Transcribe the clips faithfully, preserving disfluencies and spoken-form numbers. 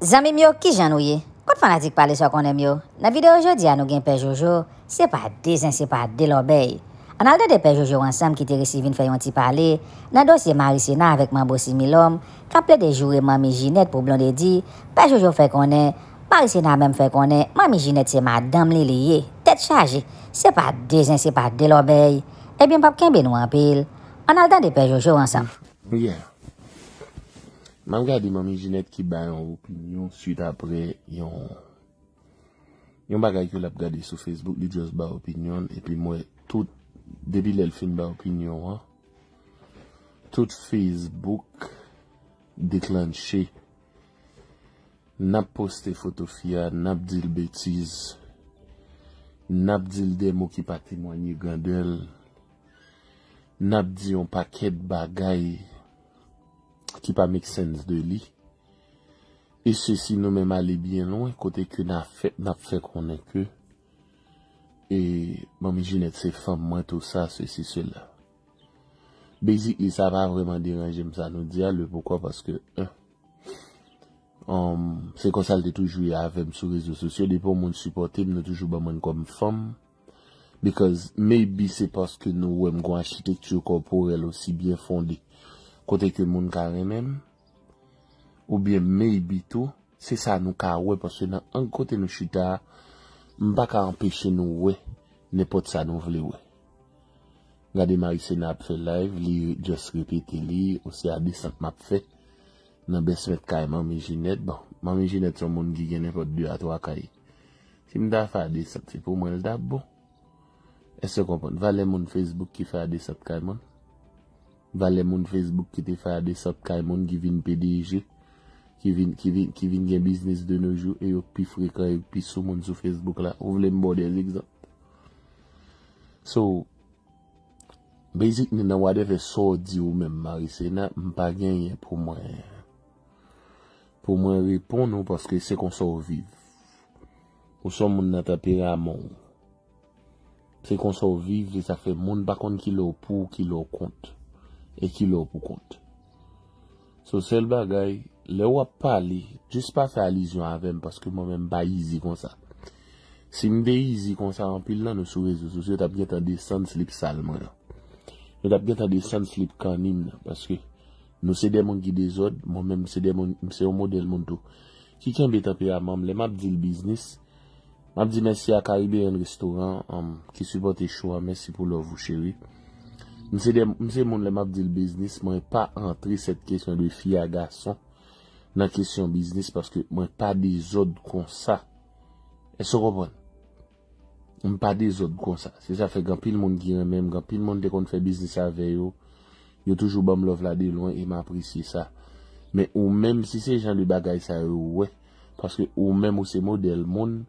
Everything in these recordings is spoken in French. Zami myo ki jan nou ye? Kote fanatik Pale Saw Konnen yo? Nan video aujourd'hui a nou gen Pè Jojo, c'est pas desin, c'est pas de l'obey. On a de Pè Jojo ensemble qui te recevi une fay yon ti pale, nan dossier Marisena avec Manbo Similòm, ka ple de joure mami Ginette pour Blondedy, Pè Jojo fait konnen, Marisena même fait konnen, mami Ginette c'est madame li liye, tête chargée, c'est pas desin, c'est pas de l'obey. Eh bien pap kenbe nou en pile. On a de Pè Jojo ensemble. Yeah. M'a regardé mami Ginette qui bat une opinion suite après yon yon bagay que l'a regardé sur Facebook, lui juste bat opinion et puis moi tout depuis l'elle fin bat opinion hein, tout Facebook déclenché n'a posté photo fia, n'a dit le bêtise, n'a dit des mots qui pas témoigner grandel, n'a dit un paquet de bagaille qui pas make sense de lui. Et ceci nous même aller bien loin côté que n'a fait n'a fait qu'on est que et mami Ginette c'est femme moi tout ça ceci cela. Basically ça va vraiment déranger ça nous dire le pourquoi parce que hein, um, c'est comme ça elle toujours avec sur les réseaux sociaux des pour monde supporter nous toujours ba monde comme femme because maybe c'est parce que nous avons une architecture corporelle aussi bien fondée côté que moun ka même ou bien maybe tout c'est ça nous ka ouais parce que dans un côté nous chuta m'pa ka empêcher nous ouais n'importe ça nous vle ouais regardez Marisena fait live li just répéter li aussi à descente m'a fait dans basement carrément mami Ginette bon mami Ginette son monde qui gagne n'importe deux à trois caille si m'da faire descente c'est pour moi le dab bon est-ce que comprendre valait mon Facebook qui fait descente carrément valait mon Facebook qui te fait des sortes Kaimon qui vient P D G, qui vient qui vient qui vient gain business de nos jours et au plus fréquent et plus sur mon sur Facebook là on voulait me border des exemples. So basically na whatever so di ou même Marisena m'pa gagner pour moi pour moi répondre parce que c'est qu'on sort vivre. Ou son mon nan tempérament. C'est qu'on sort vivre et ça fait monde pas compte qui l'au pour qui l'au compte. Et qui l'a pour compte. So, seul bagay, le ou a parlé, juste pas faire allusion avec moi parce que moi-même, pas easy comme ça. Si m'de easy comme ça, en pile là, nous sur les réseaux sociaux, t'as bien t'en descend slip salement là. Nous t'as bien t'en descend slip canim là, parce que nous c'est des gens qui désordent, moi-même c'est des gens, c'est un modèle mon tout. Qui tient bien tempérament, les m'a dit le business, m'a dit merci à Caribbean Restaurant, um, qui supporte choix, merci pour leur vous chérie. Monsieur mon le m'a dit le business, moi pas entrer cette question de fille à garçon dans la question business parce que moi pas des ordres comme ça. Est-ce qu'on comprend? On pas des ordres comme ça. C'est ça fait grand pile monde qui même grand pile monde qu'on fait business avec eux. Yo toujours bam love là de loin et m'apprécie ça. Mais ou même si ces gens de bagaille ça ouais parce que ou même ou ces modèles monde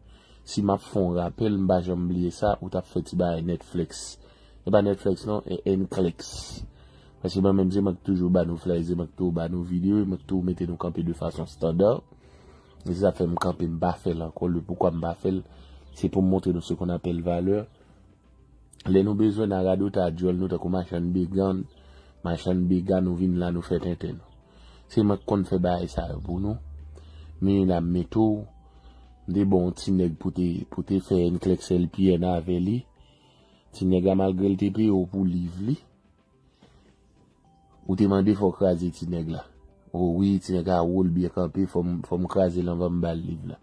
si m'a font rappel m'ba jamais oublier ça ou t'as fait ba Netflix. Et pas Netflix non, et Netflix. Parce que moi-même, je manque toujours nos flyers, je manque toujours nos vidéos, je manque toujours mettre nos camper de façon standard. Et ça fait me camper, me baffel encore. Le pourquoi me baffel, c'est pour montrer nous ce qu'on appelle valeur. Les nous besoin d'un radeau, t'as duel, nous t'as comme machin bégan, machin bégan, nous vînes là, nous fait tintin. C'est moi qu'on fait bailler ça pour nous. Mais la métaux, des bons tineg pour te, pour te faire une Netflix L P N avec lui. Si nègre malgré le T P ou pour livre ou te mande faut craser ti nègre là. Oh oui, ti nègre a roule bien campé, faut faut me craser l'envers me balle livre là.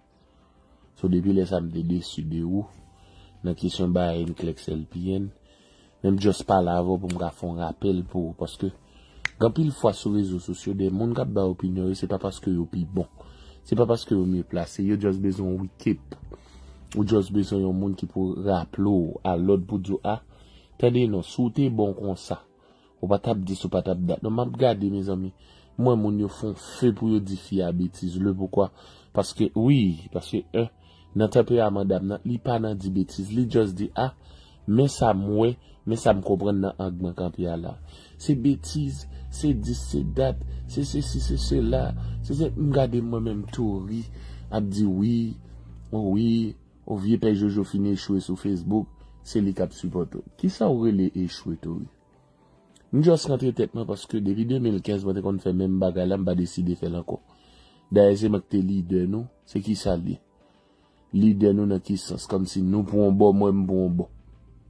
So depuis les samedi déçu de ou dans question ba une Clex L P N, même juste pas là avant pour me faire un rappel pour parce que quand pile fois sur les réseaux sociaux des monde qui ba opinion, c'est pas parce que yo pi bon. C'est pas parce que yo mieux placé, yo juste besoin wicked. Ou juste besoin yon moun qui pour rappeler à l'autre pour dire ah tendez non soutez bon comme ça ou pas tap dix ou pas tap date non m'a regardé mes amis moi moun yo font feu pour yo di fi a bêtise le pourquoi parce que oui parce que un nan tempérament madame nan li pa nan di bêtise li just di ah mais ça moi mais ça me comprendre nan angman campia là c'est bêtise c'est dix c'est date c'est ceci c'est cela c'est regarder moi même tout ri a dit oui oh oui ou vieux Pè Jojo fini échoué sur Facebook, c'est lui qui a supporté. Qui ça aurait les échoué tout? Nous juste rentré tête parce que depuis deux mille quinze, on fait même bagarre, on va décider de faire encore. D'ailleurs, c'est que leader nous, c'est qui ça li? Leader nous dans qui sens? Comme si nous pour un bon, moi pour un bon.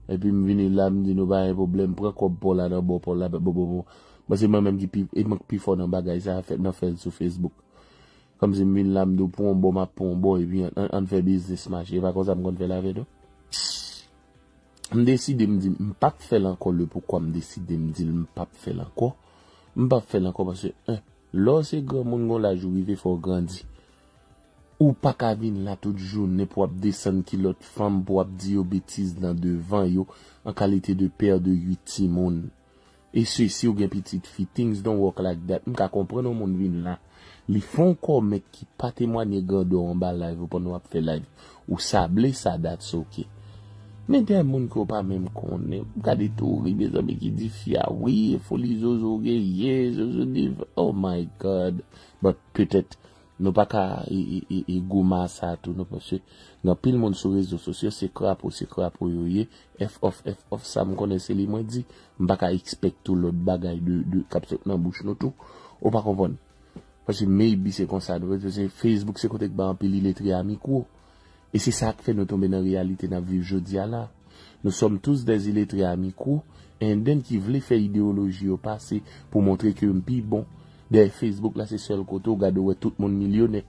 Et puis me venir là me dire nous pas un problème, prends quoi pour là dans bon pour là bon bon. Moi c'est moi même qui puis et moi qui fort dans bagage ça fait dans faire sur Facebook. Comme si me venir là me dire pour un bon, ma pour un bon et puis on fait business match. Et pas comme ça me compte faire la vedo. Je décide de me dire, je ne vais pas faire encore le pourquoi je décide de me dire, je ne vais pas faire encore. Je ne vais pas faire encore parce que, un, lorsque les gens ont la journée, il faut grandir. Ou pas qu'à venir là toute journée pour descendre qui l'autre femme pour dire des bêtises dans devant yo en qualité de père de huit monde. Et ceci, ou bien petit fille, things don't work like that. Je ne comprends pas mon vin là. Ils font encore, mais qui pas témoigner de en bas live ou pour nous faire live. Ou sabler ça date, c'est ok. Mais des gens qui pas même connaît, regardez tout, des amis qui disent fia, oui, folie zozo, yeah, zozo, oh my god. But peut-être, nous pas qu'à égoumer ça tout, nous parce que, dans pile monde sur les réseaux sociaux, c'est crap ou c'est crap ou yoye, F off, F off, ça me connaissait les moins dit, m'pas qu'à expect tout l'autre bagaille de, de, capsule dans bouche nous tout, ou pas comprendre. Parce que maybe c'est comme ça, parce que Facebook c'est côté que bah en pile les tri amicaux. Et c'est ça qui fait nous tomber dans la réalité dans la vie aujourd'hui là. Nous sommes tous des illettrés amicaux, et d'un qui voulait faire idéologie au passé pour montrer que pi bon, des Facebook là c'est seul côté où gade tout le monde millionnaire.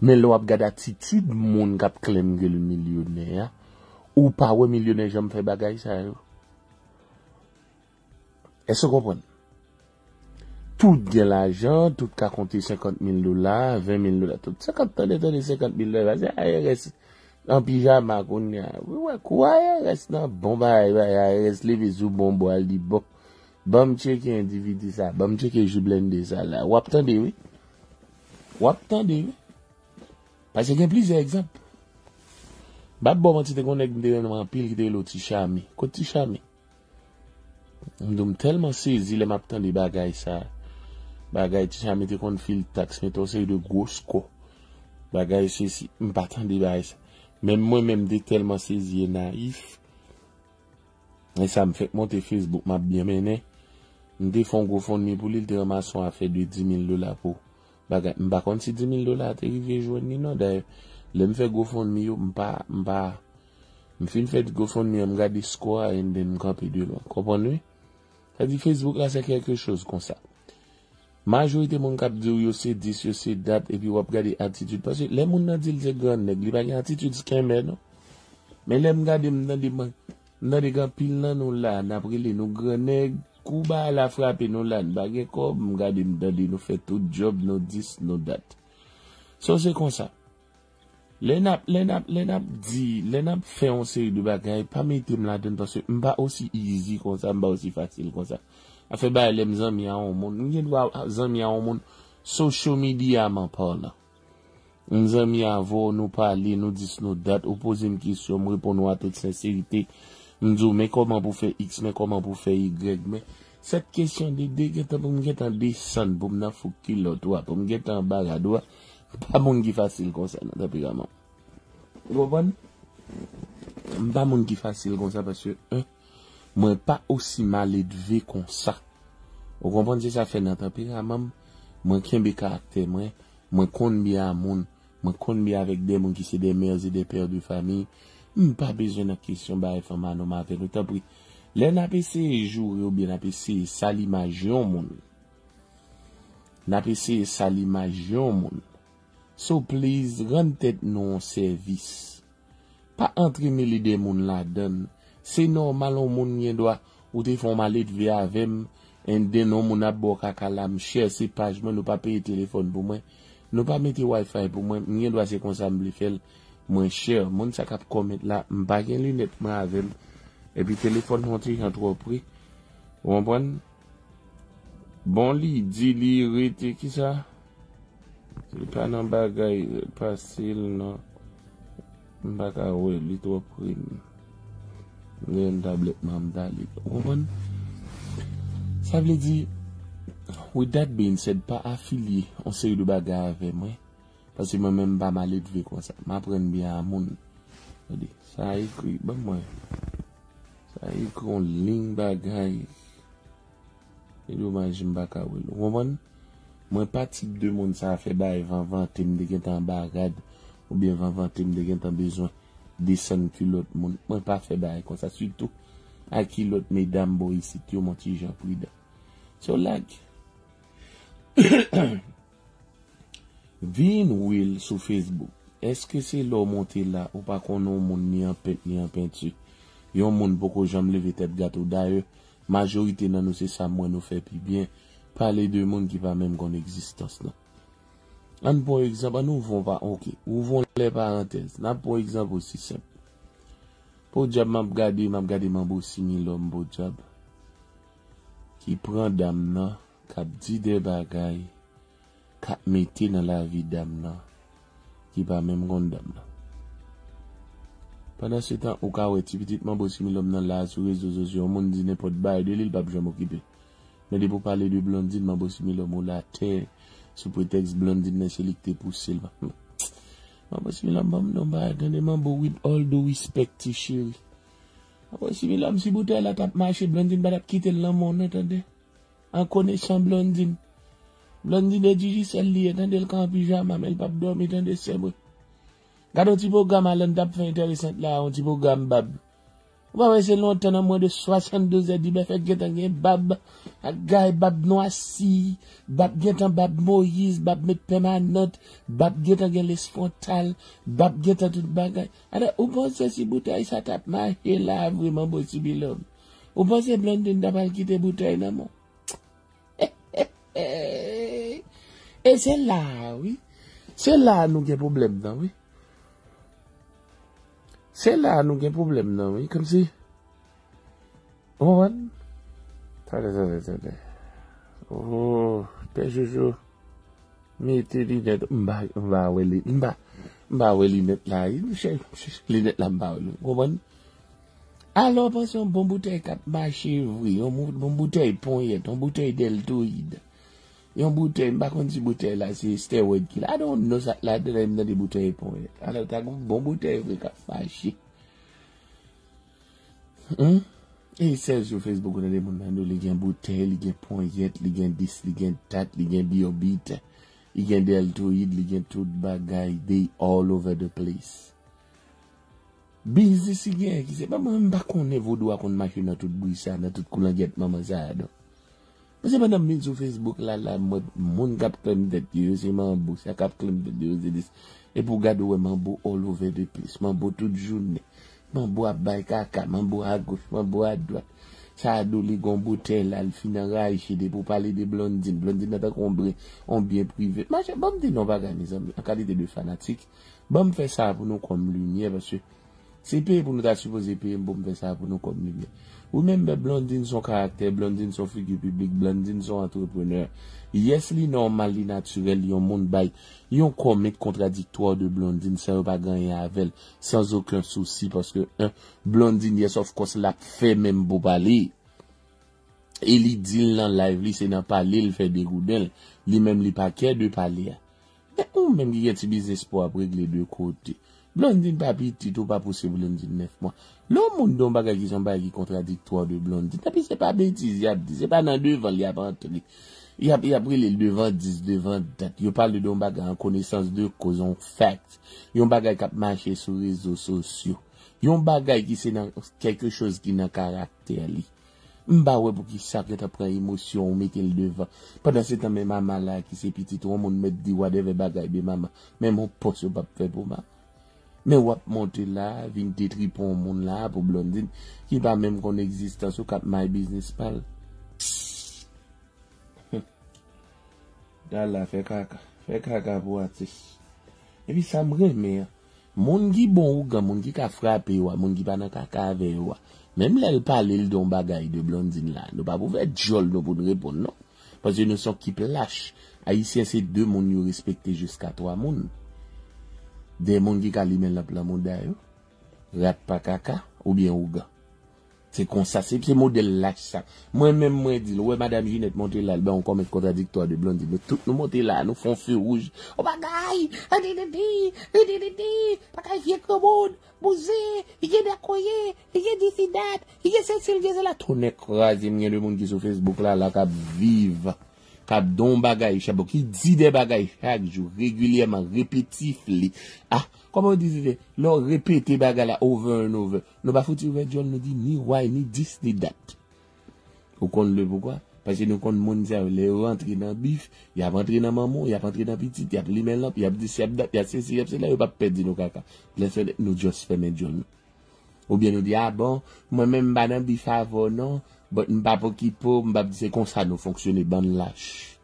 Mais là on regarde attitude monde qui claim que le millionnaire ou pas ouais millionnaire j'aime faire bagaille ça. Est-ce que vous comprenez? Tout gagne l'argent, tout qu'a compté cinquante mille dollars, vingt mille dollars, tout ça, quand t'as donné cinquante mille dollars, c'est A R S, en pyjama, qu'on y a, ouais, quoi, A R S, non, bon, bah, A R S, les visous, bon, bon, elle dit, bon, bon, checker individu ça, bon, checker jublende ça, là, ou attendez, oui, ou attendez, oui, parce que j'ai plusieurs exemples. Bah, bon, quand tu te connectes, tu en pile, tu t'es l'autre, charmé, quand tu charmé. M'dom tellement saisi, les m'attend des bagailles, ça. Bagay, tu jamais te kon fil taxe, mais ton c'est de gros score. Bagay, ceci, m'patan de bagay. Même moi-même, de tellement saisi et naïf. Et ça me fait monter Facebook, m'a bien mené. M'de fon gros fond mi pour l'île de ramasson a fait de dix mille dollars pour. Bagay, m'ba kon si dix mille dollars te rive jouen ni non, d'ailleurs. Le m'fait gros fond mi yo, m'pa, m'pa. M'fin fait gros fond mi yo, m'gade score, et m'den m'kampi de l'on. Comprenez? Ça dit Facebook là, c'est quelque chose comme ça. Majorité mon cap de yo c'est dix yo c'est date et puis on va regarder attitude parce que les moun nan dit c'est grand nèg, li pa gen attitude scamer non. Mais les m gade m nan di man, nan di grand pile nan nou la, n'a prélé nou grand nèg, kouba la frappe nou la, ba gen kob, m gade m nan di nou fait tout job nou dix nou date. So c'est comme ça. Les nap les nap les nap dit, les nap fait on série de bagay, pas mettez m la donne parce que m pas aussi easy comme ça, m pas aussi facile comme ça. A fait bah les amis à un monde, nous avons des amis à un monde, social media m'en parle. Nous amis à vous, nous parler, nous disent nos dates, nous poser une question, nous répondons à toute sincérité. Nous disons mais comment pour faire X, mais comment pour faire Y, mais cette question de dégâts pour me mettre en descente, pour me mettre en fouquille, pour me mettre en barade, pas mon qui facile comme ça, non, apparemment. Vous comprenez? Pas mon qui facile comme ça parce que hein? Moi pas aussi mal élevé comme ça. Vous comprenez ça fait dans tempérament, moi kembe caractère moi, moi connais bien monde, moi connais bien avec des gens qui c'est des mères et des pères de famille. Pas besoin de question ba femme non avec le temps pris. Les n'a pc jouer ou bien n'a pc ça l'image monde. N'a pc ça l'image monde. So please rend tête non service. Pas entre mille des monde la donne. C'est normal, on moun doit, ou te font mal élevé avec, et den on moun a bo kakalam, cher, c'est page, moi, nous pas payer téléphone pour moi, nous pas mettre wifi pour moi, m'y doit, c'est comme ça, m'bli fait, moi, cher, moun sa kap commettre là, m'ba gen lunette, moi, avec, et puis téléphone, on tue, trop pris, vous comprenez? Bon li, di li, rete, qui ça? C'est pas nan bagay, facile, non? M'ba ka ouais, li trop pris. Ça veut dire, with that being said, pas affilié, on sait de bagarre avec moi, parce que moi-même, pas mal élevé comme ça, m'apprends bien à mon. Ça a écrit, ben moi, ça a écrit en ligne bagarre, et dommage, je ne vais pas vous comprendre, Moi, pas type de monde, ça a fait bail, vingt vingt, me dégaine en barade, ou bien vingt vingt, me dégaine en besoin, descendre sur l'autre monde. Moi, pas fait bail comme ça, surtout, à qui l'autre mesdames, boy, ici, tu mon petit Jean Prida. So, lag. Vin Will sur Facebook. Est-ce que c'est l'eau montée là, ou pas qu'on a un monde ni en peinture, ni en peinture? Yon monde beaucoup j'aime lever tête gâteau d'ailleurs. Majorité nan nous c'est ça moi nous fait puis bien parler de monde qui va même qu'on existence là. An pour exemple nous vont pas OK, ouvrons les parenthèses. Nan pour exemple aussi simple. Pour job m'a regarder, m'a regarder Manbo Similòm pour job qui prend dame nan, qui dit des bagay, qui mette dans la vie dame nan, qui va même qu'on dame nan. Pendant ce temps, au cas où tu petit Manbo Similòm dans la sur les réseaux sociaux, on dit n'importe quoi de l'île, pas besoin m'occuper. Mais de pour parler de Blondedy, Manbo Similòm ou la terre, sous prétexte Blondedy n'est celui qui te pousse. Manbo Similòm, non, bah, donne Mambo with all the respect, chérie. Manbo Similòm, si vous la tape marché, Blondedy, bah, quitter l'amour, attendez. En connaissant Blondedy, Blondedy est dit, c'est lié, attendez, le camp pyjama, mais le pape dormit, attendez, c'est bon. Quand on dit programme à l'endap fait intéressant là, on dit programme bab. On va passer longtemps en moins de soixante-douze heures du bébé fait gêne bab, à gay bab noissi, bab gêne bab Moïse, bab met permanente, bab gêne les frontales, bab gêne tout bagay. Alors, on pense si bouteille ça tape mal et là vraiment possible l'homme. On pense Blondedy n'a pas quitté bouteille dans mon. Et c'est là, oui. C'est là nous qui problème dans oui. C'est là, nous avons un problème, non, oui, comme si. Oh, attendez, attendez, attendez. Oh, Pè Jojo. Mettez les lunettes. Mba, mba, weli, mba. Mba, weli, lunettes là. Lunettes là, mba, weli. Vous alors, pensez à une bonne bouteille qui marche, oui. Une bonne bouteille poignette, une bouteille deltoïde. Une bouteille, mba, quand tu bouteille là, c'est steroid qui là. I don't know ça, là, de la même des bouteilles pour elle. Alors, t'as une bonne bouteille, qui a fâché. Hum? Et c'est sur Facebook, on a des gens qui ont une bouteille, qui ont une poignette, qui ont dix, qui ont une tête, qui ont une biobite, qui ont des deltoïdes, qui ont tout bagay, they all over the place. Business, qui ont, qui c'est pas même pas qu'on est vos doigts, qu'on marche dans tout bruissard, dans tout coulanguette, maman, ça, parce que madame, mise sur Facebook, là, là, mon cap clem de Dieu, c'est Mambo, ça cap clem de Dieu, c'est dix. Et pour garder, ouais, Mambo all over the place, Mambo toute journée, Mambo à bail caca, Mambo à gauche, Mambo à droite. Ça a donné gon bouteille, là, le final, chez des, pour parler des Blondedy, Blondedy n'a pas compris, en bien privé. Moi, j'ai bon, dit non, pas gagner, mes amis, en qualité de fanatique. Bon, fait ça pour nous comme lumière, parce que c'est payé pour nous, t'as supposé payer, bon, fait ça pour nous comme lumière. Ou même Blondedy son caractère, Blondedy son figure publique, Blondedy son entrepreneur. Yes, li normal, li naturel, yon monde bay. Yon commet contradictoire de Blondedy, ça va pas gagner avec elle, sans aucun souci, parce que, un, Blondedy, yes, of course, l'a fait même beau balé. Et li dit l'en live, li, c'est n'en parler, il fait des goudels. Li même li paquet de parler. Mais ou même li y a ti business pour après les deux côtés. Blondedy pas petit, tout pas possible, Blondedy neuf mois. L'homme monde don bagay qui sont bagay contradictoire de Blondedy. Et puis c'est pas bêtise, y a dit, c'est pas dans devant, y a pas entré. Y a, y a pris les devant dix, devant date. Yo parle de don bagay en connaissance de cause, en fact. Yon bagay qui a marché sur les réseaux sociaux. Yon bagay qui c'est quelque chose qui n'a caractère li. Mba ouais pour qui ça que après émotion on mettez le devant pendant ce temps même maman là qui c'est petit tout monde met dit whatever bagay de maman même on pense pas faire pour maman. Mais on va monter là, vin détruire pour un monde là, pour Blondedy, qui va même qu'on existence au cap my business pal. Dalla, fait caca, fait caca pour artiste. Et puis ça me remet, monde qui bon ou grand, monde qui a frappé ou, monde qui pas dans caca avec ou. Même là, il parle, il don bagay de Blondedy là. Nous pas pouvons être jol, nous pour répondre, non. Parce que nous sommes qui lâche. Haïtien, c'est deux mondes nous respecter jusqu'à trois mondes. Des gens qui calimènent la plamondaille, rat pas caca, ou bien ouga. C'est comme ça, c'est ce modèle là, ça. Moi-même, moi, dis, ouais, madame Ginette, montez là, ben, on commet contradictoire de Blondedy, mais tout, nous montez là, nous font feu rouge. Oh, bagaille, adididi, adididi, bagaille, vieux commode, bousé, vieux d'accoyer, vieux dissidat, vieux celle-ci, vieux celle-là. Tout n'est crasé, il y a des gens qui sont sur Facebook là, là, qui vivent. cap don bagay, chabo qui dit des bagailles chaque jour régulièrement répétif li. Ah, comment on disait, l'on répéter bagay la over and over. Nous pas foutu John nous dit ni why ni this ni that. Vous comprenez le pourquoi? Parce que nous connaissons moun sa les rentrer dans bif, il a rentré dans maman, il a rentré dans petit, il a pris men lamp, il a dit c'est dat, il a ceci, il a cela, il pas perdre nos caca. Laissez nous juste faire men John. Ou bien nous dit ah bon, moi même pas dans bif avant non. But m'pa pour qui pour m'pa dire comme ça nous fonctionner bande lâche.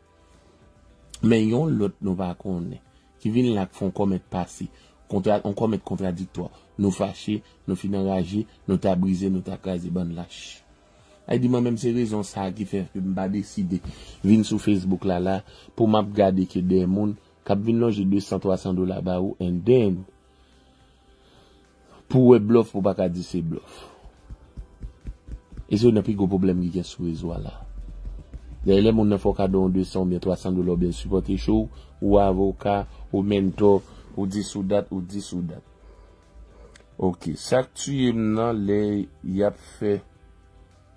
Mais yon l'autre nous va connaître qui vient là font commettre passé, contra on commettre contradictoire, nous fâcher, nous finir rager, nous t'a briser, nous t'a casé bande lâche. Elle dit moi même c'est raison ça qui fait que m'pa décider venir sur Facebook là là pour m'a regarder que des monde qui vinn longer deux cents trois cents dollars ba ou and then pour un bluff pour pas dire c'est bluff. Et c'est un plus gros problème qui est sur les réseaux là. D'ailleurs, les gens ne font qu'à donner deux cents, trois cents dollars bien supporter show, ou avocat, ou mentor, ou dix ou date, ou dix ou date. Ok, ça tu es là, les y a fait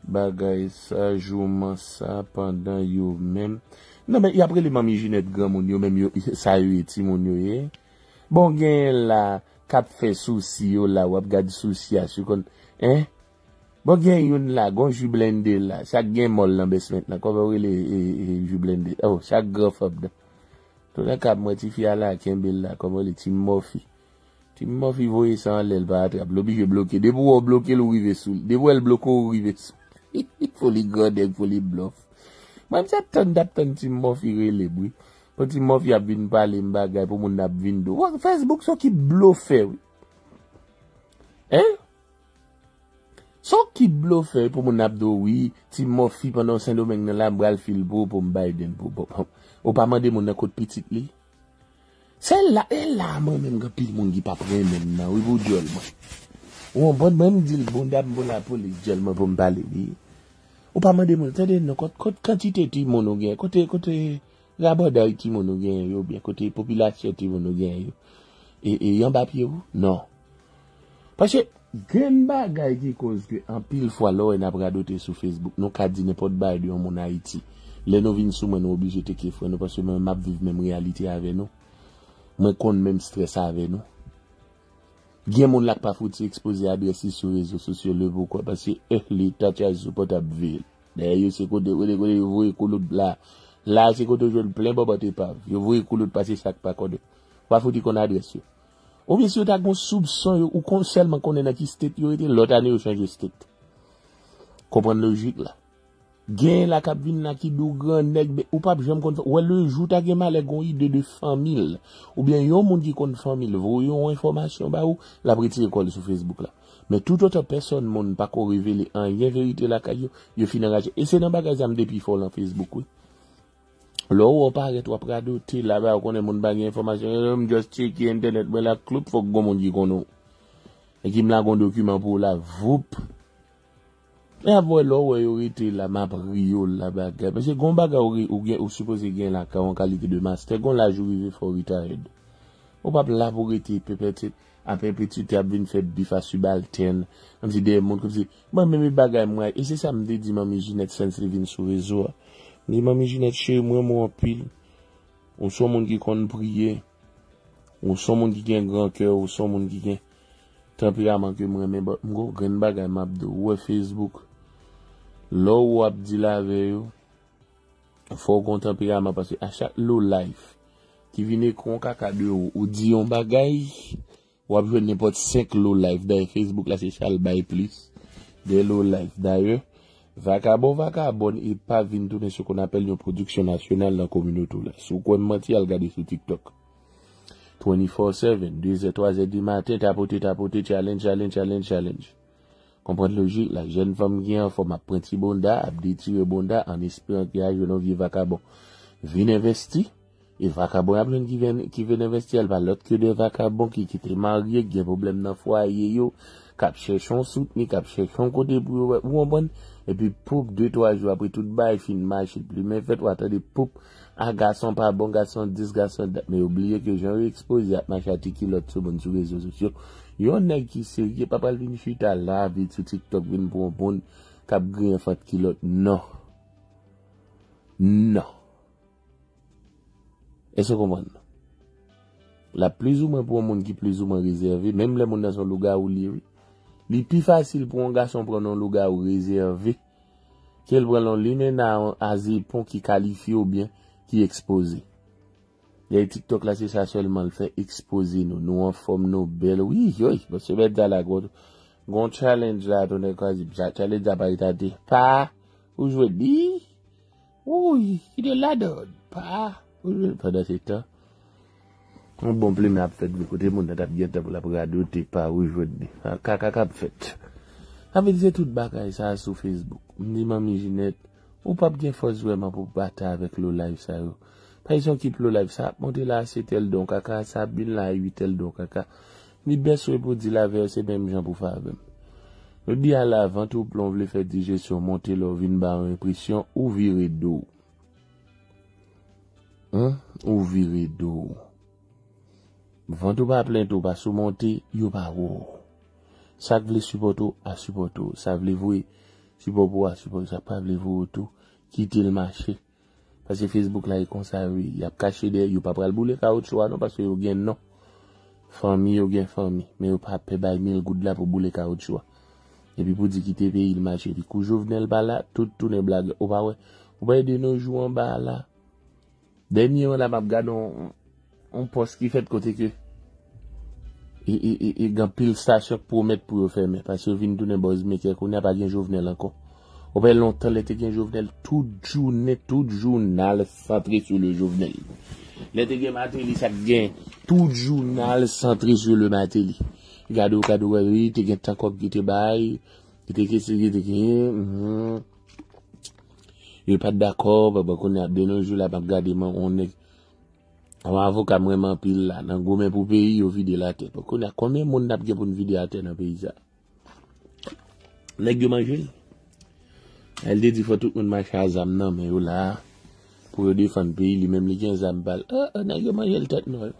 bagay ça, jouement ça, pendant yo même. Non, mais y a après les mamies Ginette grand mon yo même yo, ça y est, mon yo yé. Bon, gain là, cap fait souci yo là, ou ap gade souci à ce qu'on, hein? Bon, gen yon la, gon jublende la, chaque gen mol la basement la, kon vore le jublende, oh, chaque graf up da. Tout la kap moi ti fia la, kembel la, kon vore le ti mofi. Ti mofi voye sans l'el pa atrap, l'oblige bloqué, debou ou bloqué l'ou rive sou, debou el bloqué ou rive sou. Faut li godeg, faut li bluff. Moi m'sa ton dap ton ti mofi rele bwi. Po ti mofi ap vin pale mbagay pou moun ap vin do. Wak Facebook so ki bluffe oui. Hein? Sans qui bluffe pour mon abdo, oui, si mon fille pendant Saint-Domingue dans la bral fil beau pour Biden, pour Bob. Ou pas mandé mon côté petit li. Celle-là, elle là, moi-même, quand pile mon qui pas prêt maintenant, oui, vous dites moi. Ou on bon, même dit le bon dame, bon la police, dites-moi pour me parler, oui. Ou pas mandé mon, c'est-à-dire, non, quantité de mon ou bien, côté, côté, rabodaï qui mon ou bien, ou bien, côté, population qui mon ou bien, et y'en papier ou? Non. Parce que, gen bagay qui cause que en pile fois là on a bradoté sur Facebook non ka di n'importe bail de mon Haïti les nous vinn sous moi nous obligé te kifre nous parce que même m'a vivre même réalité avec nous moi konn même stress avec nous gen moun la pa fouti exposer adresse sur réseaux sociaux le pourquoi parce que l'état tu as supportable ville d'ailleurs c'est côté côté vous couleur là là c'est côté je plein bobo te pas vous couleur passer sac pas code pas fouti qu'on adresse. Ou bien si vous avez un soupçon ou qu'on seulement qu'on est dans qui state, l'autre année vous changez state. Comprenez la logique là. Gain la cabine là qui dou grand nèg ou pas j'aime qu'on fait. Ou le jour t'as gain mal gon idée de famille ou bien yon monde qui compte famille, voyons information ba ou la petite école sur Facebook là. Mais toute autre personne monde pas qu'on révèle en rien vérité la caillou, yo finira et c'est dans bagage am depuis fort dans Facebook oui. L'eau ou pas, toi, pradoté, là-bas, on connaît mon bagage d'information, juste checker internet, mais la club, faut que mon dit qu'on a. Et qui me l'a un document pour la voupe. Mais après, l'eau ou été la map rio, la bagage. Parce que gon bagage ou supposé gagner la en qualité de master, gon la jouer for retired. Ou pas, la pour été, peut-être, après petit, tu as bien fait bif à subalterne. Comme si des mondes, comme si, moi, mes bagages, moi, et c'est ça, me dit, maman, Ginette, sans living sur réseau. Les mamies Ginette chez moi, moi, en pile. On sont monde qui connaît prier. On sont monde qui a un grand cœur. On sont monde qui a un tempérament que moi, mais bon, mon grand bagage m'a dit, ouais, Facebook. Là où on dit la veille, il faut qu'on tempérament parce que à chaque low life, qui vient qu'on caca de ou, ou dit on bagage, ou a besoin n'importe cinq low life. D'ailleurs, Facebook, là, c'est Charles Bay plus. Des low life, d'ailleurs. Vacabon, vacabon, et pas vint tourner ce qu'on appelle une production nationale dans la communauté. Si vous menti, elle regarde sur TikTok. vingt-quatre heures sur sept, deux heures, trois heures du matin, tapoter, tapoter, challenge, challenge, challenge, challenge. Comprenez la logique, la jeune femme qui est en forme apprenti bonda, abdétire bonda, en espérant qu'il y a un vieux vacabon. Vin investir, et vacabon, a plein qui vient, qui vient investir, elle va l'autre que des vacabons qui, qui étaient mariés, qui ont problème dans le foyer, yo, cap cherchons soutenu, cap cherchons côté pour, ou en bonne, et puis, poup, deux, trois jours après tout bail, fin marche, plus, mais faites, ou attendez, poup, un garçon, pas bon garçon, dix garçons, mais oubliez que j'en ai exposé à ma chati qui l'autre sur les réseaux sociaux. Y'en a qui sérieux, papa, vini chita là, vite sur TikTok, vini pour bon, cap green, fat qui l'autre. Non. Non. Est-ce que vous comprenez? La plus ou moins pour un monde qui est plus ou moins réservé, même les monde dans son lugar où il est plus facile pour un garçon prendre un lugar où réservé qu'elle prend en ligne dans un azépon qui qualifie ou bien qui est exposé. Les TikTok là, c'est ça seulement le fait exposer nous, nous en forme nos belles. Oui, oui, parce que c'est la grosse. Gon challenge là, ton école, challenge à parler de pas, aujourd'hui, oui, il est là, pas, aujourd'hui, pendant ce temps. Un bon plaisir à faire de côté, mon date bien pour la radio, t'es pas aujourd'hui. Un caca cap fait. Avec des tout bagaille ça sur Facebook. M'dis, mamie Ginette, ou pas bien force vraiment pour battre avec le live ça. Par exemple, qui pleut le live ça, monter là, c'est tel donc, caca, ça, bin là, huit tel donc, caca. Ni bien sûr pour dire la veille, c'est même gens pour faire même. Le dit à l'avant, tout plomb, le fait digestion, monter leur vin barre impression, ou virer d'eau. Hein? Ou virer d'eau. Vent ou pas plein, tout pas sous-monter, yo pas gros. Ça vle supporto, à supporto. Ça vle vouer, supporto, à supporto. Ça pas vle vouer tout. Quitter le marché. Parce que Facebook là, il conserve, il a caché des, yo pas pral boule, caoutchouc, non, parce que yo gagne, non. Famille ou bien famille, mais ou pas paye by mille gouttes là pour bouler caoutchouc. Et puis pour dire quitter pays, il marche. Et puis quand je venais le bas là, tout tourne blague. Ou pas ouais, ou pas aider nos joueurs en bas là. Dernier on a m'a regardé on poste qui fait de côté que. Et et et gagne pile station pour mettre pour faire mais parce que vinn tourner boss mais qu'on n'a pas gagne Jovenel encore. Ou pas longtemps l'été gagne Jovenel toute journée, toute journal centré sur le Jovenel. L'été gagne Matéli ça gagne. Tout journal centré sur le matéli. Regardez au cadeau, oui, t'es un cop qui te baille, t'es qu'est-ce qui te il n'est pas d'accord, parce qu'on a de nos jours là, parce que on est, on a un avocat vraiment pile là, dans gomme pour pays, on vide la tête. Parce qu'on a combien de monde n'a pas pour vider la tête dans le pays ça? L'aigle de manger? Elle dit qu'il faut tout le monde marcher à Zam, non, mais là, pour défendre le pays, lui-même, il y a un Zambal. Ah, on a mangé le tête, non?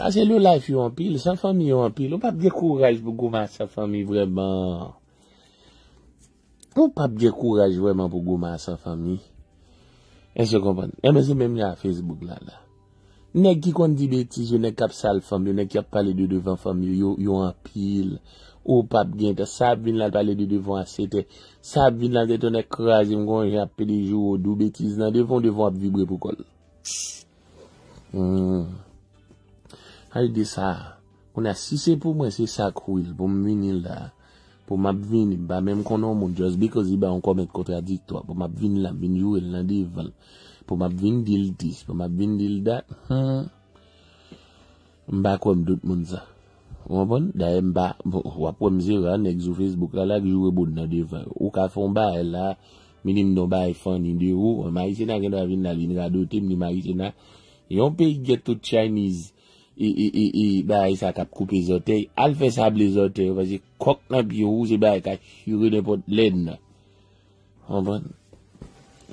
Ah, c'est le life yon pile, sa famille yon pile. Ou pas de courage pour gommer sa famille vraiment. Ou pas de courage vraiment pour gommer sa famille. Est-ce que vous comprenez? Eh, mais c'est même là, Facebook là, là. Nèg qui kon dit bêtise, nèg qui a sale famille, nèg qui a parlé de devant famille, yon, yon en pile. Ou pas de Sabine là, parler de devant, c'était, Sabine là, t'es un écrasé, m'gon, j'ai appelé jour, d'où bêtise, nan, devant, devant, vibrer pour col. Hmm. Aïe de ça, on a si c'est pour moi, c'est ça qu'il pour me venir là, pour m'abvenir, bah même qu'on a mon just because il va encore mettre contradictoire, pour m'abvenir là, venir jouer lundi, pour m'abvenir d'il dix, pour m'abvenir d'il dat, hum, m'ba comme d'autres monde ça. Vous comprenez? D'ailleurs, m'ba, ou après m'zéro, un ex sur Facebook là, là, que jouer bon dans des vins, ou qu'à fond bas, là, minim non bas, fan, il dit, ou, maïsena, qu'elle doit venir là, il n'a d'autres, il dit, maïsena, et on peut y get tout Chinese. Et, et, et, et, bah, ça cap couper les orteils, elle fait sable les orteils, parce que, coq n'a bio rouge, et bah, elle a churé n'importe laine. En bon.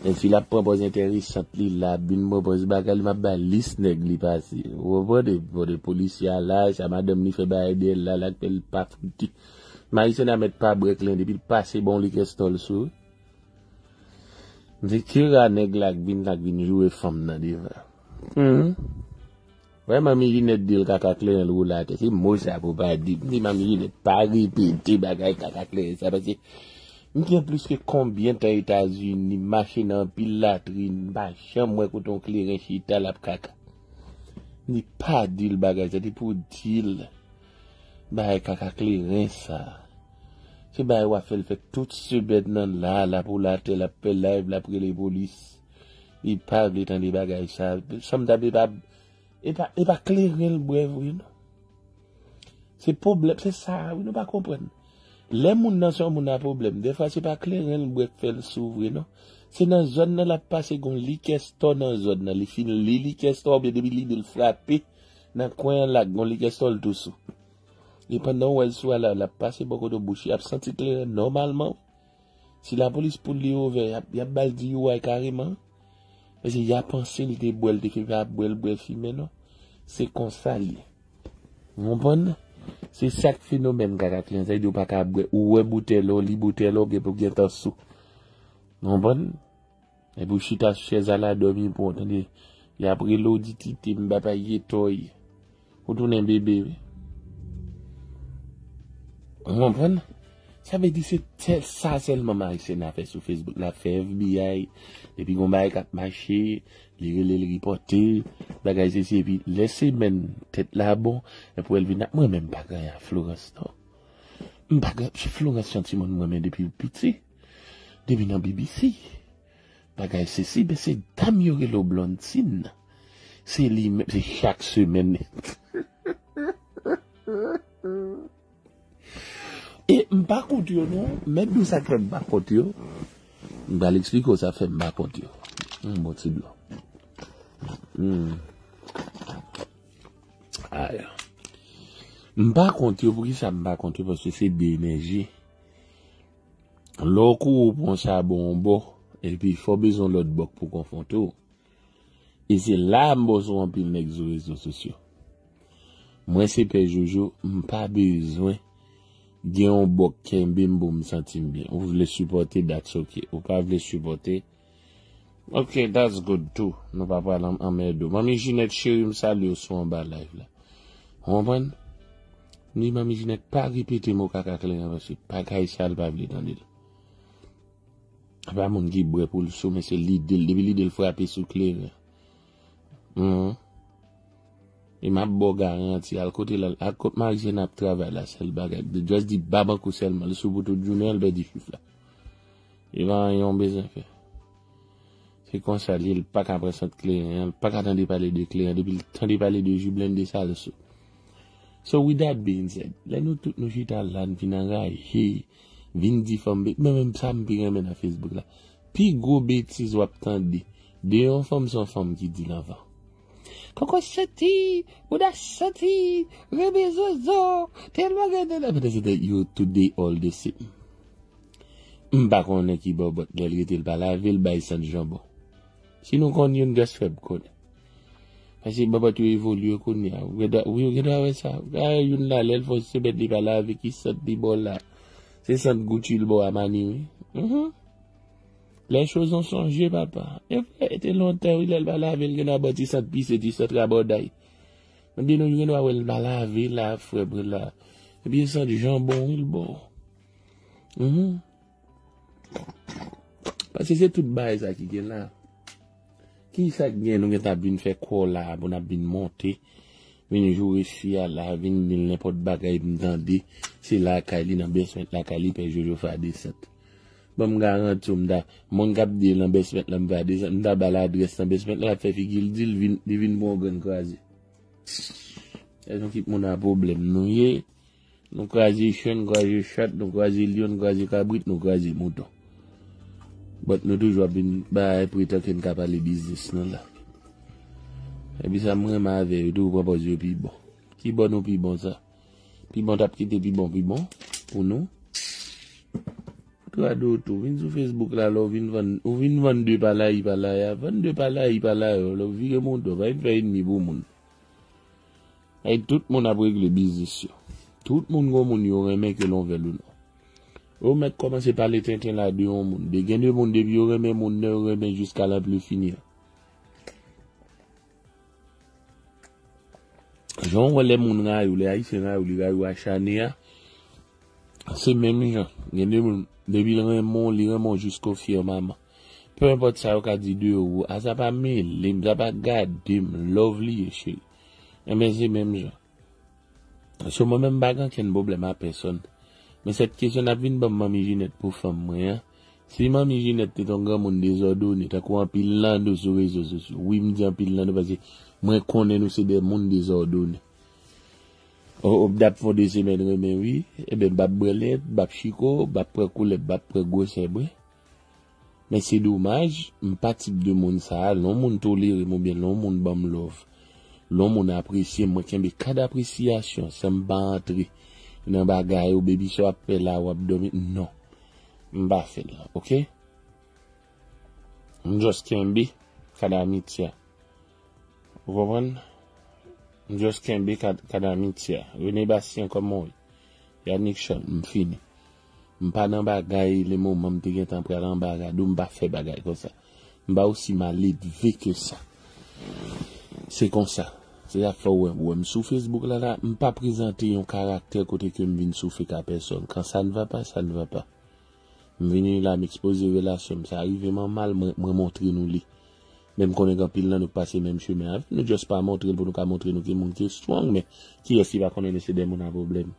Et si la propose intéressante, la bine propose bagal, ma balise nèg li passe. Ou bon, des, des policiers là, ça madame li fait bah aider là, la pelle pas foutu. Mais ça n'a met pas break l'un, depuis le passé bon li qu'estol sous. M'dit que la nèg la bine, la bine jouer femme dans des verres. Hum. Ouais, mamie Ginette dit le caca clair dans la tête. C'est moi ça pour pas dire. Ni mamie Ginette pas répéter bagaille caca clair. Ça parce que, il y a plus que combien de États-Unis, machine en pile latrine, machin, moi, quand on claire, chita, la caca. Ni pas dit le bagaille, c'est pour dire, bagaille caca clair, ça. C'est bagaille ou a fait le fait tout ce bête nan là, la pour la tête, la pelle live, la pris les polices. Il parle dans des bagailles, ça. Ça me tape pas. Et pas, et pas clairer le bref, oui, non. C'est problème, c'est ça, oui, non, pas comprendre. Les mouns dans son moun a problème. Des fois, c'est pas clairer le bref, fait le s'ouvrir, non. C'est dans zone, dans la passe, gon l'ikestor dans zone, dans les fins, l'ikestor, bien, débile, de le frapper, dans coin, là, gon l'ikestor, le tout sous. Et pendant où elle soit là, la passe, beaucoup de bouche, il a senti clairer normalement. Si la police pour lui ouvert, il y a baldi, ouais, carrément. Parce qu'il y a pensé, il était boel, il était boel, boel, mais non. C'est comme ça, il mon bon, c'est chaque phénomène, caractère, ça, il doit pas qu'à boel, ou ouais, boutello, li boutello, bien pour bien t'en sous. Mon bon, et pour chita chaise à la demi, pour entendre, Il a pris l'eau dit titi m'papa yé toy. Ou tourne bébé. Vous comprenez? Ça veut dire que c'est ça seulement Maricène a fait sur Facebook, la fait F B I, et puis on va y marcher, les les reporter, bagages ici, et puis laisser même tête là bon, et pour elle venir, moi-même pas gagné à Florence, non? Pas gagné, Florence sentiment moi-même depuis petit, depuis dans B B C. Bagages ceci, ben c'est Damiorello Blondine. C'est lui-même, c'est chaque semaine. Et m'pas contre non, même nous ça fait m'pas contre yo. M'pas l'expliquer ça fait m'pas contre yo. Mon petit blanc. Alors, m'pas contre yo, pour qui ça m'pas contre yo? Parce que c'est d'énergie. L'autre coup, on prend ça bon bord, et puis il faut besoin de l'autre bord pour confronter. Et c'est là que je suis en pile sur les réseaux sociaux. Moi, c'est Pè Jojo, m'pas besoin. Gen yon bok kembe mbo m santi bien. Ou vle supporter, that's ok. Ou pas vle supporter. Ok, that's good too. Nous pas parler en merdo. Mami Ginette chérie me salue sur en bas live là. On comprend? Ni mami Ginette pas répéter mot kaka clair parce que pas kay sal pas vle tande. Pas moun ki brè pou le sou mais c'est l'idée, l'idée le frapper sous clair. Hmm. Et ma bonne garantie, à côté là, à côté Marie-Jean a travaillé la seule bagarre. Juste dit babakou seulement, le sous-bout du journal, ben dit fif là. Et ben, ils ont besoin de faire. C'est comme ça, il pas qu'à présenter client, pas qu'à attendre parler de client, depuis le temps de parler de jublin de ça, le sous. So, with that being said, là, nous, toutes nos chita là, nous finissons à railler, vin dit femme, même ça, me pire, même à Facebook là. Puis, gros bêtises, ou attendez, des femmes sont femmes qui disent l'avant. Coco Sati, Oda Sati, Rebe Zozo, tellement gade la. Parce que you today all the same. M'pa konnen ki bobot, l'el rete l'pa lave l'bay sans jambon. Si nous konnen yon gas feb konnen. Parce que bobot yon évolue konnen ya. Ou yon gade awe sa. Yon la l'el fos se bet l'pa lave ki sot di bol la. Se sent goutu l'bo amani. Mm-hmm. Les choses ont changé, papa. Et frère, était longtemps, il a lavé, il a bâti cette piste, il a trabordaille. Mais bien, il a lavé, la fibre, là. Et bien, ça, du jambon, il bon. Parce que c'est toute base qui est là. Qui ça qui est, nous avons fait quoi là, on a bien monté. Une jour ici, à la vigne, n'importe bagaille, m'entendez. C'est la Kali, n'a bien soin de la Kali, puis je le fais à dix-sept. Bon garanti m'da mon gap de l'embesmet la m'va de m'da baladresse l'embesmet la fait figil dil vin divin bon grand crasé. Et donc on a problème nous yé nous crasé chien crasé chat nous crasé lion crasé cabrit nous crasé mouton. But nous toujours bin ba prétend qu'on capable de business non là. Et puis ça moi m'a avec tout proposer puis bon. Qui bon ou puis bon ça. Puis bon t'a quitté puis bon puis bon pour nous. Tout vin sur Facebook là, ou vin vingt-deux par là, il par là, vingt-deux par là, il par là, ou vire mon dos, va y faire une niveau monde. Et tout le monde a pris le business. Tout le monde a remis que l'on veut le nom. Ou met commencer par les tintins là, de yon monde. De gen de monde, de yon remet monde, de remet jusqu'à la plus finir. J'en vois les monde là, ou les haïtiens là, ou les gars, ou achanés. C'est même les gens. Gen de monde. Depuis le remont, le remont jusqu'au fier maman. Peu importe ça, on a dit deux euros. Ah, ça pas mille, les ça pas gardé, lovely, chérie. Mais c'est même genre. Sur moi-même, pas grand problème à personne. Mais cette question a vu une bonne mamie Ginette pour femme, moi. Si mamie Ginette est un grand monde désordonné, t'as quoi en pile l'ando sur les réseaux sociaux. Oui, me dit en pile l'ando parce que moi, connais nous, c'est des mondes désordonnés. Au d'ap fond des semaines remet oui et ben bab brelet bab chico bab precoule bab prego c'est vrai mais c'est dommage un pas type de monde ça non monde toléré mon bien non monde bam love l'homme on apprécié moi tiens mais cas d'appréciation ça me pas entrer dans bagaille ou baby so appelle là ou abdomen non m'pa fait là OK just can be cas d'amitié vous comprenez. Just can't be kadamitia. René Bastien comme moi. Yannick Charles, m'fini. M'pas dans bagaille, les mots, m'te gen t'en prè l'embarras, d'ou m'pas fait bagaille comme ça. M'pas aussi malade, vie que ça. C'est comme ça. C'est la fois où je suis sur Facebook, là, là, je ne peux pas présenter un caractère côté que je viens souffrir à personne. Quand ça ne va pas, ça ne va pas. Je viens là, m'exposer relation, ça arrive mal, je montrer nous les. Même quand on est en pile, nous passons le même chemin avec. Nous ne juste pas montrer pour nous montrer nous qui sommes strong, mais qui est-ce qui va connaître c'est des gens qui ont un problème.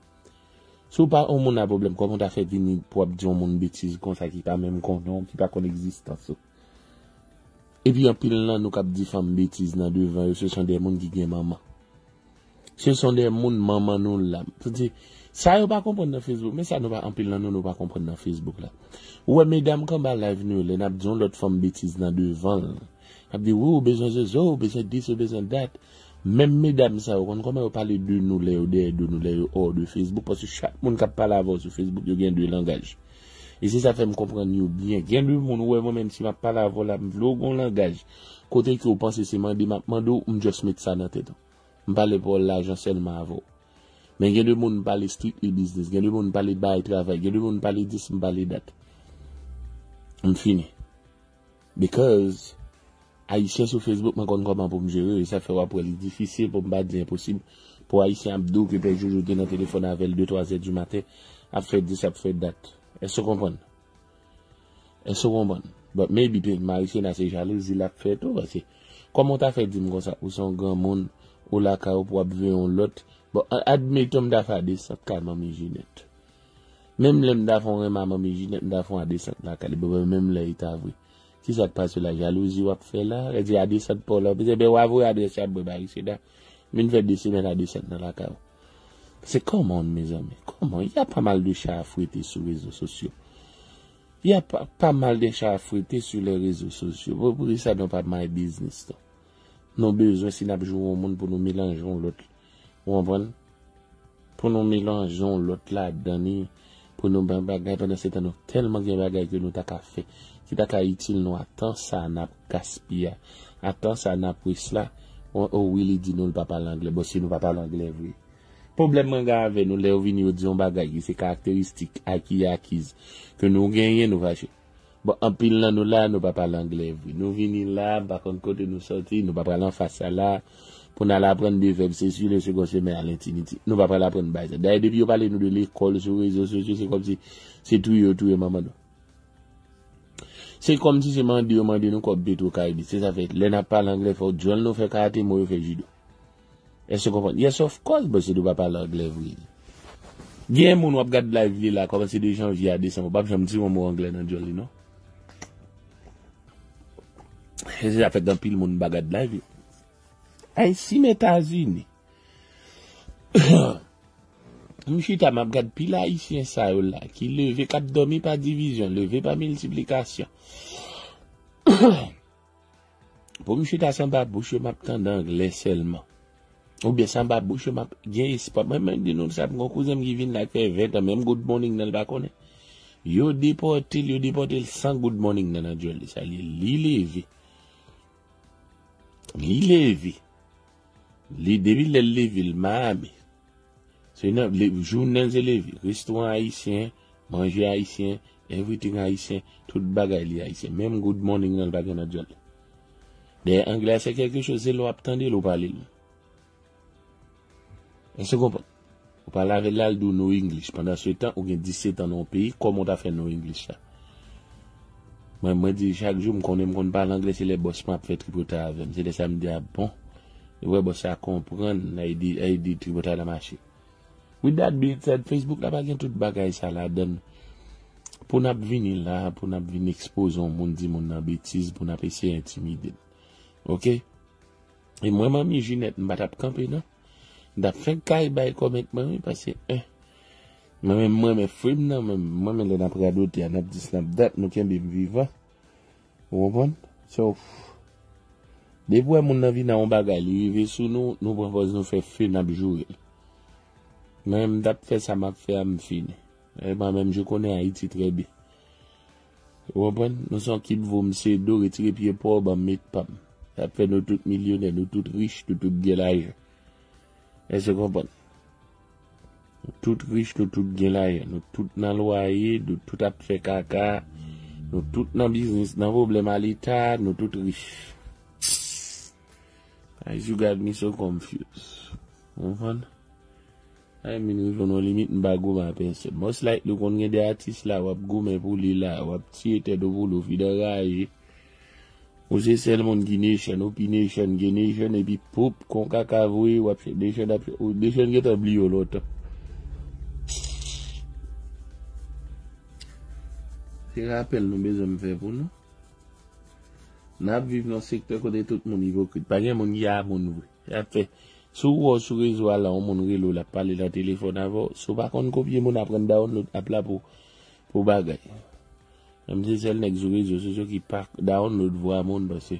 Si vous n'avez pas un monde à problème, comment vous avez fait venir pour dire un monde bêtise comme ça qui n'est pas même condom, qui n'est pas qu'on existence. Et puis en pile là, nous avons dit femmes bêtises dans devant eux, ce sont des gens qui ont maman. Ce sont des gens maman nous là. Ça ne pas comprendre dans Facebook, mais ça nous va en pile là, nous ne pas comprendre dans Facebook là. Ouais, mesdames, quand vous live nous, nous avons dit l'autre femme bêtise dans devant. Nous avons dit oui, vous besoin de ça, vous besoin de ça, vous besoin de date. Même mesdames, ça, comment vous parlez de nous là, de nous là, hors de Facebook, parce que chaque monde qui parle avant sur Facebook, il y a deux langages. Et si ça fait me comprendre bien, bien du monde, ouais, moi-même, si je parle avant la vlogon langage, côté que vous pensez, c'est mandé, mandou, je juste mettre ça dans la tête. Je parle pour l'argent seulement avant. Mais il y a du monde parle strictly business, il y a du monde parle bail travail, il y a du monde parle dix, je parle date. Je finis. Because, Haïtien sur Facebook, je ne comment pour me gérer, et ça fait après, c'est difficile pour me dire impossible. Pour Haïtien Abdou, qui peut jouer dans le téléphone avec deux trois heures du matin, à faire dix, à faire date. Est-ce que vous comprenez? Est-ce que vous comprenez? Mais peut-être Marie-Céline a ses jalousies, il a fait tout. Comment tu as fait dire comme ça? Ou son grand monde, ou la carrière pour abouer un lot. Bon, admettons que tu as fait descendre à Mamie Ginette. Même si tu as fait un Mamie Ginette, tu as fait descendre à la carrière. Même là, il t'a avoué. Si ça te passe la jalousie, tu as fait là, tu as descendre pour là. Tu as avoué à descendre pour Marie-Céline. Mais tu as fait descendre à descendre à la carrière. C'est comment, mes amis, comment? Il y a pas mal de chats à fouetter sur les réseaux sociaux. Il y a pas, pas mal de chats à fouetter sur les réseaux sociaux. Vous pouvez ça dans pas my business. Nous avons besoin, si nous avons besoin au monde pour nous mélanger l'autre. Vous comprenez? Pour nous mélanger l'autre là, Dani, pour nous faire des pendant ces temps, nous tellement de bagages que nous avons fait. Si nous avons fait, nous attendons ça, nous gaspillé. Attends ça, nous pris cela. Oh oui, il dit nous ne parlons pas l'anglais. Bon, si nous ne parlons pas l'anglais, oui. Le problème avec nous, les vignes disons bagaille, c'est caractéristique acquis acquise que nous gagnons, nous vachons. Bon, en pile là, nous là, nous pas parler anglais. Nous venons là, par contre, côté nous sortir, nous pas parler face à là, pour nous apprendre des verbes, c'est sûr, les secondes semaines à l'intimité. Nous pas parler apprendre base. D'ailleurs, depuis, vous parlez nous de l'école, sur les réseaux sociaux, c'est comme si c'est tout, tout, maman. C'est comme si c'est mandi, on mandi, nous, comme bétou, caribi. C'est ça fait, les n'a pas l'anglais, faut, John, nous fait karaté, moi, fait judo. Est-ce que vous comprenez? Yes, of course, parce que vous ne pouvez pas parler anglais. Bien, vous regardez la vie là, comme c'est de janvier à décembre. Pas que je me dise un mot anglais dans le joli, non? Et ça fait d'un pile, vous ne regardez la vie. Ainsi, mes États-Unis. Je suis là, je regarde pile haïtien, ça, là, qui levé quatre dormi par division, levé par multiplication. Pour me chuter à Samba, bouche, je m'attends d'anglais seulement. Ou bien, ça m'a bouché, m'a bien espoir. Même des nous, ça mon cousin qui vient là, fait vingt ans, même good morning dans le balcon. Yo déporte, yo déporte sans good morning dans la jolie. Ça li levé. Li levé. Li débile le levé, le mami. C'est non, le journal c'est levé. Restaurant haïtien, manger haïtien, everything haïtien, tout bagay li haïtien. Même good morning dans le balcon dans la jolie. Des anglais, c'est quelque chose, c'est l'obtendé, l'on parle. Est-ce que vous comprenez? Vous parlez avec l'aldo no English. Pendant ce temps, vous avez dix-sept ans dans le pays. Comment vous avez fait no English là? Moi, je dis chaque jour, je connais, je parle anglais, c'est les boss qui m'ont fait tripotar avec. C'est les samedis à bon. Les boss à comprendre, ils disent tripotar dans le marché. With that being said, Facebook, là, il y a tout bagay ça là donne. Pour nous venir là, pour nous venir exposer, on dit mon bêtise, pour nous essayer d'intimider. Ok? Et moi, mamie Ginette, je ne vais pas camper, non? D'après Kai Bay Comet, moi, parce que, eh, moi-même, moi-même, moi-même, moi-même, les napradot, et un abdi snapdat, nous sommes vivants. Vous comprenez? Sauf, des fois, mon avis, n'a un bagage, il vivait sous nous, nous proposons nous faire fin à jouer. Même d'après ça, m'a fait à me finir. Et moi-même, je connais Haïti très bien. Vous comprenez? Nous sommes qui vous me c'est d'eau, retirer pied pauvre, mettre pam. Ça fait nous tous millionnaires, nous tous riches, nous tous bien l'argent. Est-ce que vous comprenez? Nous tous riches, nous tous gagnants, nous tous dans le loyer, nous tous à faire caca, nous tous dans le business, dans le problème à l'État, nous tous riches. You got me so confused. Mm-hmm. I mean, we don't limit baguma person. Most likely, when get the artist la wap gume puli la wap theater do pulu fidarai. Ou c'est seulement guination, opination, guination et puis pop konka kavoui wap nation nation get oublié l'autre. C'est rappel nous besoin me faire pour nous. N'a vivre dans secteur côté tout le monde hypocrite. Pas gen moun y a moun vrai. Ça fait sous sur réseau là on moun relo la parler dans téléphone avant, sou pas kon copier moun apprendre down l'autre app là pour pour bagay. Même si c'est le nèg sur réseau ceux qui pas down l'autre voix moun parce que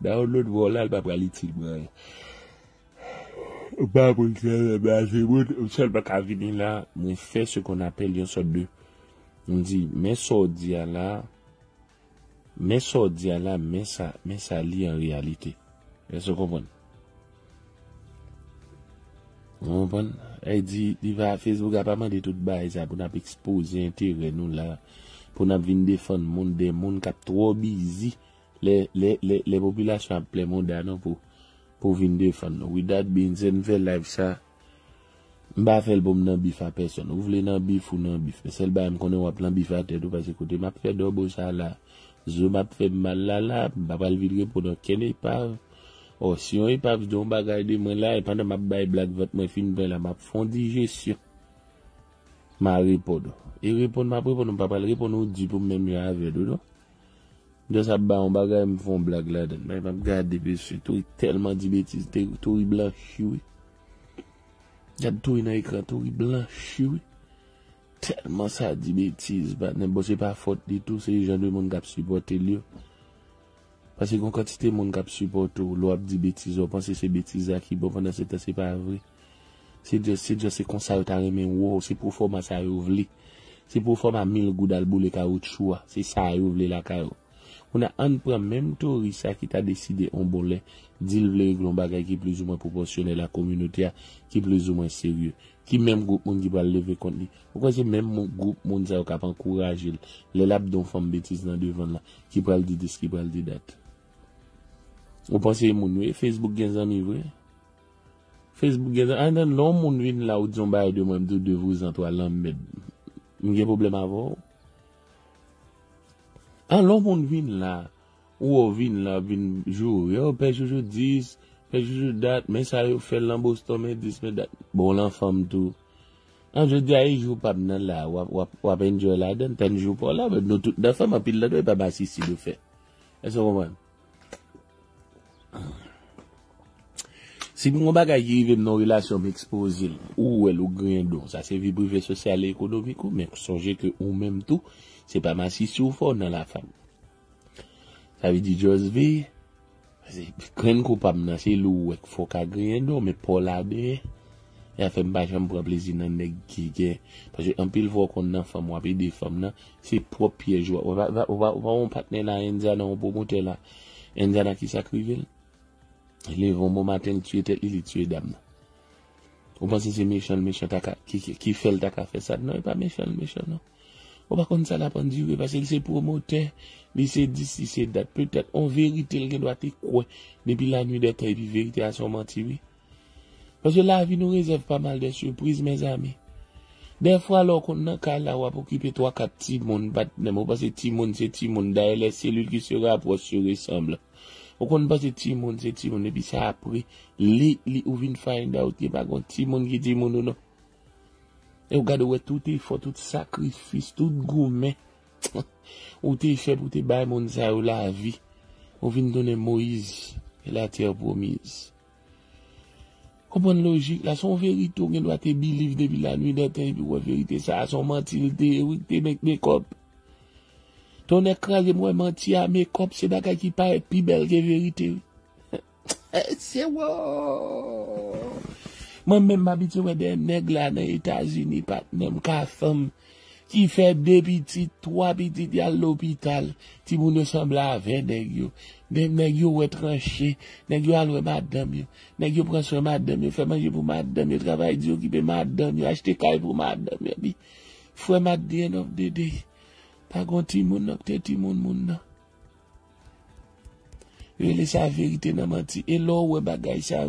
down l'autre voix là pas pra litil bran. Pas pour faire bah c'est bon seul pas ka venir là, moi fait ce qu'on appelle une sorte de on dit mais so dia là mais ça dit là, mais ça, mais ça lit en réalité. Est-ce que vous comprenez? Vous comprenez? Elle dit, il va à Facebook, apparemment, de toute base, pour nous exposer l'intérêt, nous là, pour nous venir défendre le monde, des mondes qui sont trop busy, les, les, les, les populations appellent le monde à nous pour, pour venir défendre. With that being said, nous faisons live ça, nous ne faisons pas de bif à personne. Vous voulez un bif ou un bif. C'est le bas, je connais un bif à tête, parce que écoutez, je fais deux beaux ça là. Je m'a fait mal là là, m'a pas le vidre pendant qu'elle est pas. Oh, si on est pas, je dois bagaille de moi là, et pendant ma baille blague, votre moi fin, ben là, m'a fond digestion. M'a répondu. Et répondre, m'a répondu, papa le répondre, on dit pour même lui avec dedans. De sa ba, on bagaille, me font blague là dedans. Mais m'a gardé, puis surtout, tellement de bêtises, tout est blanchi, oui. Y'a tout dans l'écran, tout est blanchi, oui. Tellement ça dit bêtises, c'est pas faute de tout, c'est les gens de monde qui supportent lui. Parce que quand tu es monde qui supporte, l'on dit bêtises, on pense que c'est bêtises qui bon pendant ce temps, c'est pas vrai. C'est juste c'est qu'on s'arrête à remettre, wow, c'est pour former ça ouvrir. C'est pour former mille gouttes à le boule caoutchouc, c'est ça ouvrir la caout. On a un prend même touriste qui t'a décidé en bolet, d'il voulait un bagage qui plus ou moins proportionnel à la communauté, qui plus ou moins sérieux. Qui même groupe monde qui va lever contre lui. Pourquoi c'est même mon groupe monde qui va encourager les labs dont font bêtises dans devant là, qui va le dire ce qui va le dire date. Vous pensez mon oui, Facebook gens amis vrai. Facebook gens ah non non mon oui là où disons bah de moi de de vous en toi l'embête. Il y a problème avant. Ah non mon oui là où on vient là vient jour yo Pè Jojo dix je date, mais ça fait l'emboston, mais dix date. Bon, l'enfant, tout. Ah, je dis, aïe, je joue pas dans la, ou à peine jouer la donne, t'en joues pas là, mais nous, toutes les femmes, pile la donne, pas basse ici, de fait. Est-ce que vous comprenez? Si vous avez eu une relation m'exposée, ou elle ou grain d'eau, ça c'est vie privée, sociale et économique, mais songez que ou même tout, c'est pas basse ici ou fort dans la femme. Ça veut dire, Joseph, Gren coupable nan c'est loué faut ka gren do mais pour la bien et fait pas j'aime prendre plaisir dans nèg qui parce que en pile fois qu'on nan femme ou des femmes là c'est propre piège on va on va on partenaire là Indiana on promoter là Indiana qui s'acrivel il est bon matin tu étais il tu es dame on pense c'est méchant méchant qui qui fait le ta fait ça non pas méchant méchant non on va comme ça la pendure parce qu'il c'est promoteur il c'est d'ici c'est date peut-être en vérité il doit être quoi depuis la nuit d'être et puis vérité à son menti oui parce que la vie nous réserve pas mal de surprises mes amis des fois là qu'on n'a qu'à la ou à occuper trois quatre petits monde bat même parce que petit monde c'est petit monde d'ailleurs les cellules qui se rapprochent se ressemblent on connaît pas petit monde c'est petit monde et puis ça après li li ou vient find out que pas petit monde qui dit monde non. Et regardez où tout est fait, tout sacrifice, tout gourmet. Où t'es fait pour te bailler mon zao la vie. On vient donner Moïse et la terre promise. Comprendre logique, là son vérité, on doit te believe depuis la nuit d'être et puis vérité ça, son mentilité, oui, t'es mec make-up. Ton écrasé, moi, menti à make-up, c'est bagaille qui paraît plus belle que vérité. C'est wow! Moi-même, m'habitué à des nègres là, dans les États-Unis, pas même qu'à femme, qui fait deux petites, trois petites, à l'hôpital, qui vous ne semble à vingt nègres, des nègres ou étranchés, nègres à l'ouest madame, nègres prennent soin madame, fait manger pour madame, travail du occuper madame, acheter caille pour madame, puis, frère madame, of the day, pas grand timoun, t'es timoun, moun, relé sa vérité dans menti et là ouais bagay ça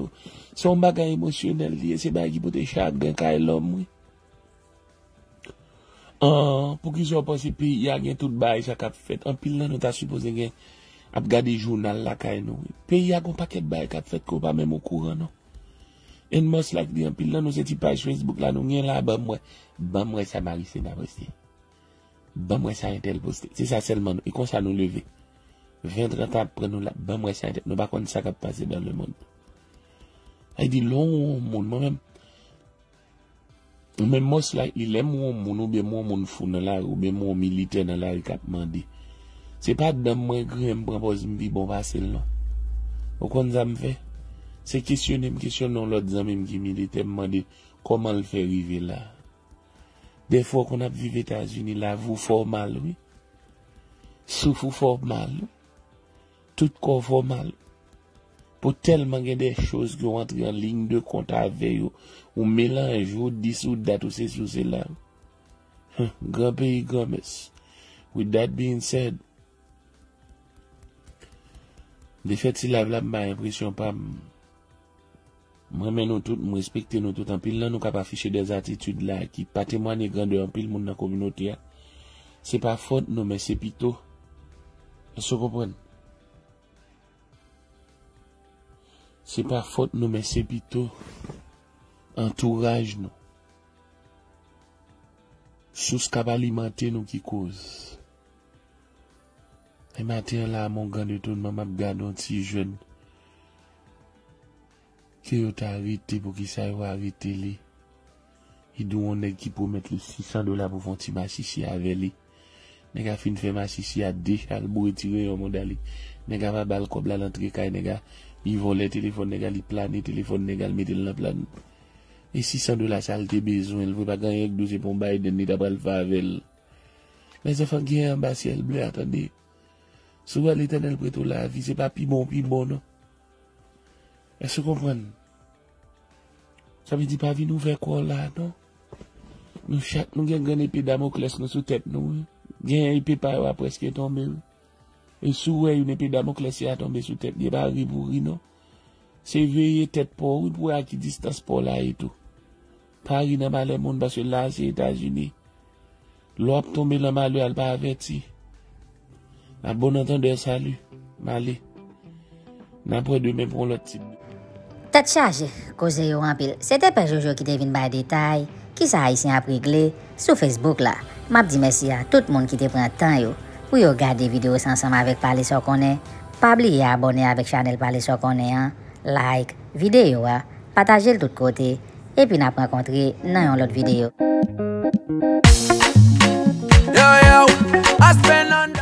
son bagay émotionnel lié c'est bagay qui peut chagrin kay l'homme ah pour qu'ils soient passé puis y a rien tout bagay ça qu'a fait en pile là nous t'a supposé gain a regarder journal la kay nous pays a gon paquet bagay qu'a fait qu'on pas même au courant non et must like dit en pile là nous c'est page Facebook là nous rien là bam moi bam moi ça mari c'est d'après bam moi ça intel posté c'est ça seulement et comme ça nous lever vingt trente ans après nous là, ben moi ça nous pas connait ça qui passe dans le monde. Il dit long monde moi-même. Même most likely les monde ou bien monde fou dans la ou bien monde militaire dans la qui a demandé. C'est pas dans moi gré me propose me dit bon passer non. Au quoi ça me fait c'est questionner me questionner l'autre ami me qui militaire me demander comment le faire arriver là. Des fois qu'on a vécu aux États-Unis là vous fort mal oui. Souffre fort mal. Tout corps va mal. Pour tellement qu'il y a des choses qui entrent en ligne de compte avec eux, ou mélange, ou dissout, date, ou c'est sous cela. Grand pays, grand mess. With that being said, de fait, si la blâme m'a impression pas, moi, mais nous tous, nous respectons nous tous en pile, là, nous capons afficher des attitudes là, qui patrimoine grandeur en pile, monde dans la communauté. C'est pas faute, non, mais c'est plutôt. Est-ce que vous comprenez? C'est pas faute nous mais c'est plutôt entourage nous source qui va alimenter nous qui cause et matin là mon grand de tout maman garde un petit jeune qui est arrêté pour qu'il sache arrêter lui il doit on est qui pour mettre les six cents dollars pour vendre machichi avec lui nèg fin faire machichi à déchal pour retirer au monde aller nèg va bal comme la l'entrée caille nèg il volait téléphone négal, il planait téléphone négal, mettait le plan. Et six cents dollars, ça a besoin. Il ne veut pas gagner avec douze pour Biden, il n'a pas le favel. Les enfants qui ont un bas ciel bleu, attendez. Souvent, l'éternel prête la vie, c'est pas plus bon, plus bon, non. Est-ce que vous comprenez? Ça veut dire pas vie nous faire quoi là, non? Nous, chaque, nous, gagnons une épée d'Amoclès, nous, sous tête, nous. Gagnons une épée par après presque tombé. Et sous une épée d'Amoclès a tombé sous tête, il n'y a pas de pourri, non? C'est veiller tête pour, pour à qui distance pour là et tout. Paris n'a pas le monde parce que là, c'est États-Unis. L'op tombé dans malheur, elle n'a pas averti. La bonne entendeur, salut. Malé. N'après demain pour l'autre type. Tête chargée, cause yo en pile. C'était Pè Jojo qui devine par détail. Qui ça ici a réglé? Sur Facebook là. M'a dit merci à tout le monde qui te prend temps yo. Pour regarder vidéos ensemble avec Pale Saw Konnen, pas oublier abonner avec channel Pale Saw Konnen, like vidéo, partager de tous côtés et puis nous rencontrer dans une autre vidéo. Yo, yo,